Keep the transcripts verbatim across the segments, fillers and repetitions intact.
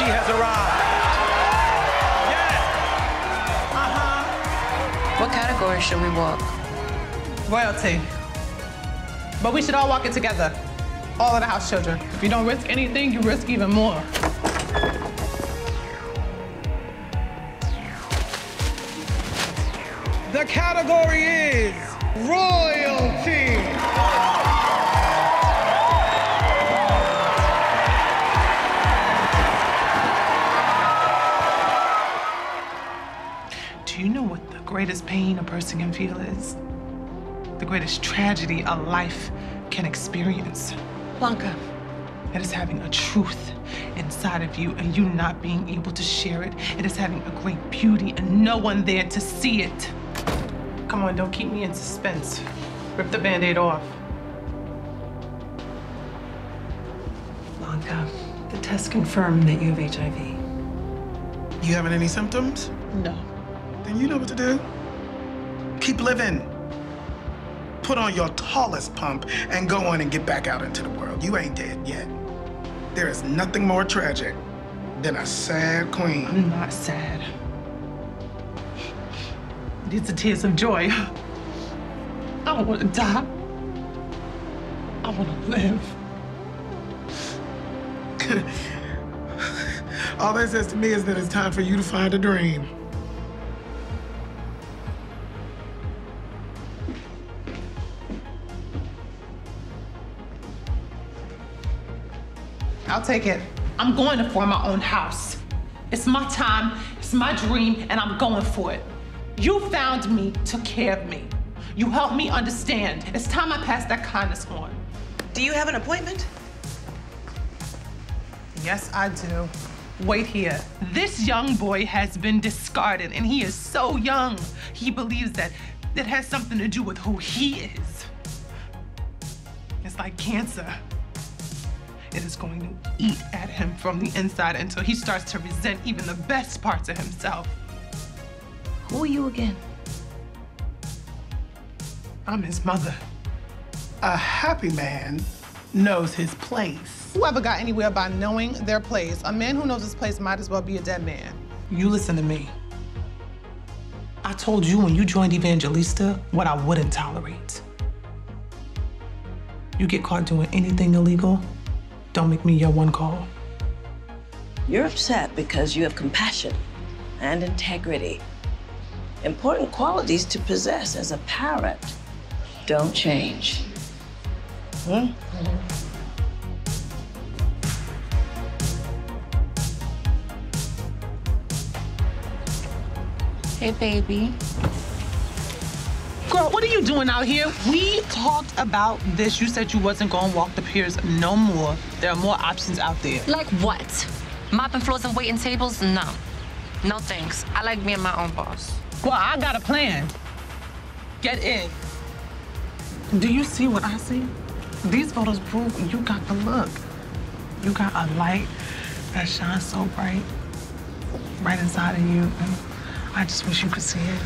she has arrived. Yes. Uh-huh. What category should we walk? Royalty. But we should all walk it together. All of the house children. If you don't risk anything, you risk even more. The category is royalty. Do you know what the greatest pain a person can feel is? The greatest tragedy a life can experience? Blanca. It is having a truth inside of you and you not being able to share it. It is having a great beauty and no one there to see it. Come on, don't keep me in suspense. Rip the Band-Aid off. Blanca, the test confirmed that you have H I V. You having any symptoms? No. Then you know what to do. Keep living. Put on your tallest pump and go on and get back out into the world. You ain't dead yet. There is nothing more tragic than a sad queen. I'm not sad. It's the tears of joy. I don't want to die. I want to live. All that says to me is that it's time for you to find a dream. I'll take it. I'm going to form my own house. It's my time, it's my dream, and I'm going for it. You found me, took care of me. You helped me understand. It's time I passed that kindness on. Do you have an appointment? Yes, I do. Wait here. This young boy has been discarded, and he is so young. He believes that it has something to do with who he is. It's like cancer. It is going to eat at him from the inside until he starts to resent even the best parts of himself. Who are you again? I'm his mother. A happy man knows his place. Whoever got anywhere by knowing their place, a man who knows his place might as well be a dead man. You listen to me. I told you when you joined Evangelista what I wouldn't tolerate. You get caught doing anything illegal, don't make me your one call. You're upset because you have compassion and integrity. Important qualities to possess as a parent. Don't change. Hmm? Mm-hmm. Hey, baby. Girl, what are you doing out here? We talked about this. You said you wasn't going to walk the piers no more. There are more options out there. Like what? Mopping floors and waiting tables? No. No thanks. I like being my own boss. Well, I got a plan. Get in. Do you see what I see? These photos prove you got the look. You got a light that shines so bright, right inside of you. And I just wish you could see it.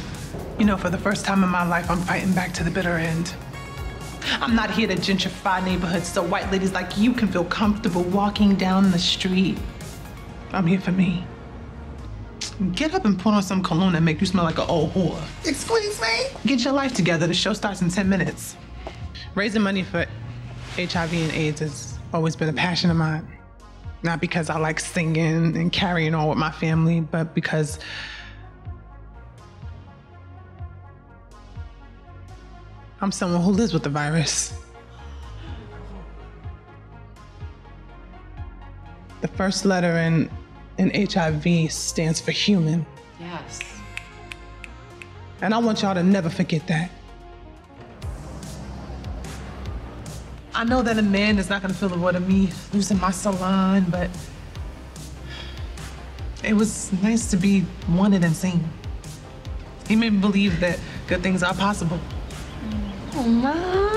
You know, for the first time in my life, I'm fighting back to the bitter end. I'm not here to gentrify neighborhoods so white ladies like you can feel comfortable walking down the street. I'm here for me. Get up and put on some cologne and make you smell like an old whore. Excuse me? Get your life together. The show starts in ten minutes. Raising money for H I V and AIDS has always been a passion of mine. Not because I like singing and carrying on with my family, but because I'm someone who lives with the virus. The first letter in And H I V stands for human. Yes. And I want y'all to never forget that. I know that a man is not gonna feel the word of me losing my salon, but it was nice to be wanted and seen. He made me believe that good things are possible. Oh, Mom.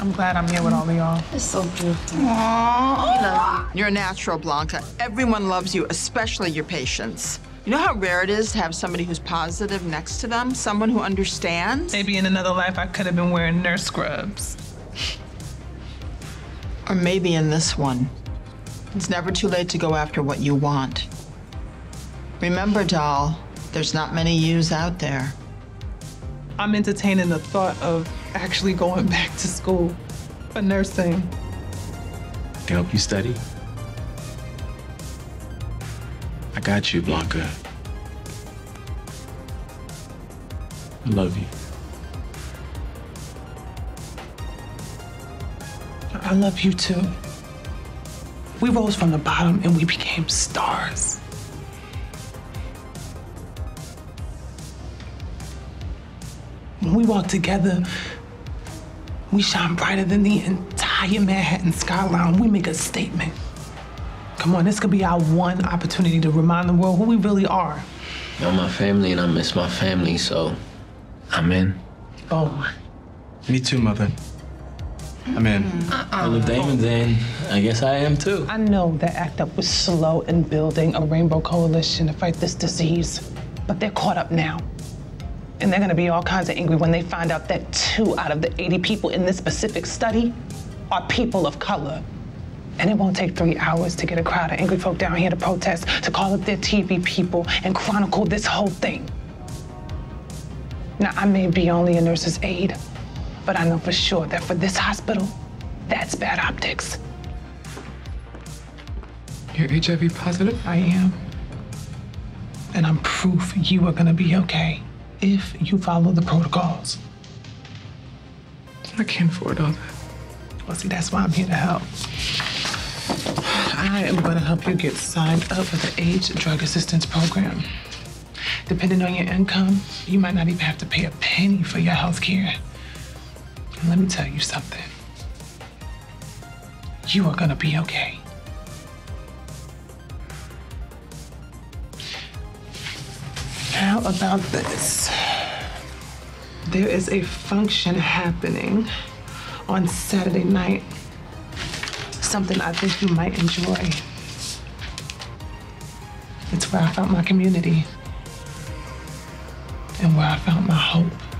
I'm glad I'm here with all of y'all. It's so beautiful. Aww. We love you. You're a natural, Blanca. Everyone loves you, especially your patients. You know how rare it is to have somebody who's positive next to them? Someone who understands? Maybe in another life I could have been wearing nurse scrubs. Or maybe in this one, It's never too late to go after what you want. Remember, doll, there's not many yous out there. I'm entertaining the thought of actually going back to school for nursing. To help you study? I got you, Blanca. I love you. I love you too. We rose from the bottom and we became stars. When we walk together, we shine brighter than the entire Manhattan skyline. We make a statement. Come on, this could be our one opportunity to remind the world who we really are. You're my family and I miss my family, so I'm in. Oh. Me too, mother. I'm in. Uh-uh. Well, if Damon's in, I guess I am too. I know that ACT UP was slow in building a rainbow coalition to fight this disease, but they're caught up now. And they're gonna be all kinds of angry when they find out that two out of the eighty people in this specific study are people of color. And it won't take three hours to get a crowd of angry folk down here to protest, to call up their T V people and chronicle this whole thing. Now, I may be only a nurse's aide, but I know for sure that for this hospital, that's bad optics. You're H I V positive? I am. And I'm proof you are gonna be okay. If you follow the protocols. I can't afford all that. Well, see, that's why I'm here to help. I am gonna help you get signed up for the AIDS Drug Assistance Program. Depending on your income, you might not even have to pay a penny for your health care. And let me tell you something. You are gonna be okay. How about this? There is a function happening on Saturday night. Something I think you might enjoy. It's where I found my community and where I found my hope.